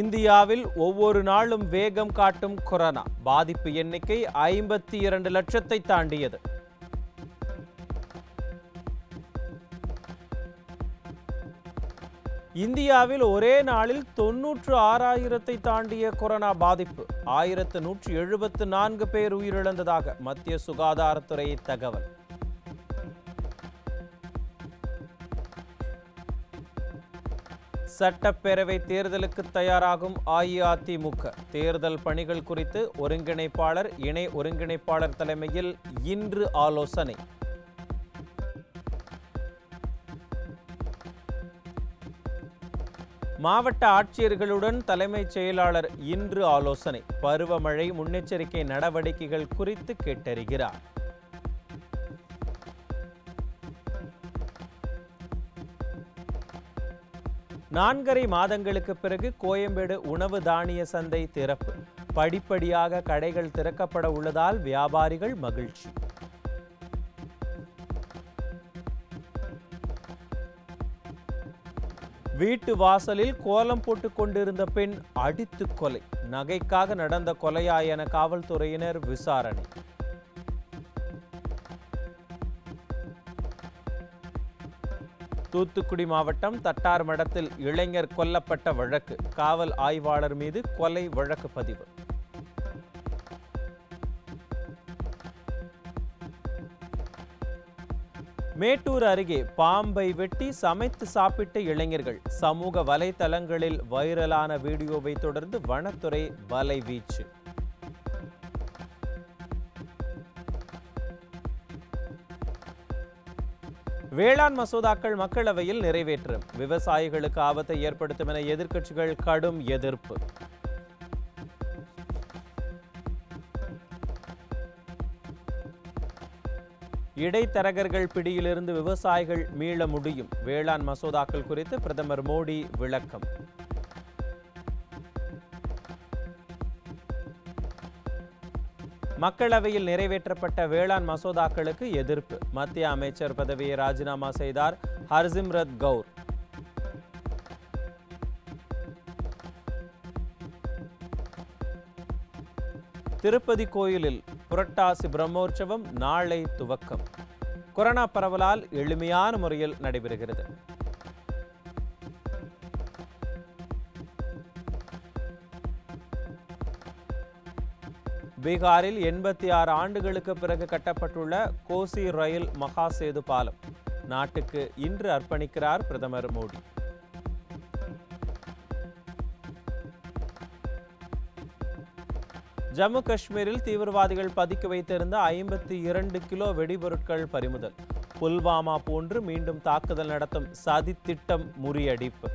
இந்தியாவில் ஒவ்வொரு நாளும் வேகம் காட்டும் கொரோனா பாதிப்பு எண்ணிக்கை 52 லட்சத்தை தாண்டியது. இந்தியாவில் ஒரே நாளில் 96,000ஐ தாண்டிய கொரோனா பாதிப்பு 1174 பேர் உயிரிழந்ததாக மத்திய சுகாதாரத்துறை தகவல். சட்டப்பேரவை தேர்தலுக்கு தயாராகும் அஇஅதிமுக தேர்தல் பணிகள் குறித்து ஒருங்கிணைப்பாளர் இணை ஒருங்கிணைப்பாளர் தலைமையில் இன்று ஆலோசனை. மாவட்ட ஆட்சியர்களுடன் தலைமைச் செயலாளர் இன்று ஆலோசனை. பருவமழை முன்னெச்சரிக்கை நடவடிக்கைகள் குறித்து கேட்டறிகிறார். நான்கரை மாதங்களுக்கு பிறகு கோயம்பேடு உணவு தானிய சந்தை திறப்பு. படிப்படியாக கடைகள் திறக்கப்பட உள்ளதால் வியாபாரிகள் மகிழ்ச்சி. வீட்டு வாசலில் கோலம் போட்டுக் கொண்டிருந்த பெண் அடித்து கொலை. நகைக்காக நடந்த கொலையா என காவல்துறையினர் விசாரணை. தூத்துக்குடி மாவட்டம் தட்டார் மடத்தில் இளைஞர் கொல்லப்பட்ட வழக்கு. காவல் ஆய்வாளர் மீது கொலை வழக்கு பதிவு. மேட்டூர் அருகே பாம்பை வெட்டி சமைத்து சாப்பிட்ட இளைஞர்கள் சமூக வலைதளங்களில் வைரலான வீடியோவை தொடர்ந்து வனத்துறை வலைவீச்சு. வேளாண் மசோதாக்கள் மக்களவையில் நிறைவேற்றும். விவசாயிகளுக்கு ஆபத்தை ஏற்படுத்தும் என எதிர்க்கட்சிகள் கடும் எதிர்ப்பு. இடைத்தரகர்கள் பிடியிலிருந்து விவசாயிகள் மீள முடியும். வேளாண் மசோதாக்கள் குறித்து பிரதமர் மோடி விளக்கம். மக்களவையில் நிறைவேற்றப்பட்ட வேளாண் மசோதாக்களுக்கு எதிர்ப்பு. மத்திய அமைச்சர் பதவியை ராஜினாமா செய்தார் ஹர்சிம்ரத் கவுர். திருப்பதி கோயிலில் புரட்டாசி பிரம்மோற்சவம் நாளை துவக்கம். கொரோனா பரவலால் எளிமையான முறையில் நடைபெறுகிறது. பீகாரில் 86 ஆண்டுகளுக்கு பிறகு கட்டப்பட்டுள்ள கோசி ரயில் மகாசேது பாலம் நாட்டுக்கு இன்று அர்ப்பணிக்கிறார் பிரதமர் மோடி. ஜம்மு காஷ்மீரில் தீவிரவாதிகள் பதுக்கி வைத்திருந்த 52 கிலோ வெடிபொருட்கள் பறிமுதல். புல்வாமா போன்று மீண்டும் தாக்குதல் நடத்தும் சதித்திட்டம் முறியடிப்பு.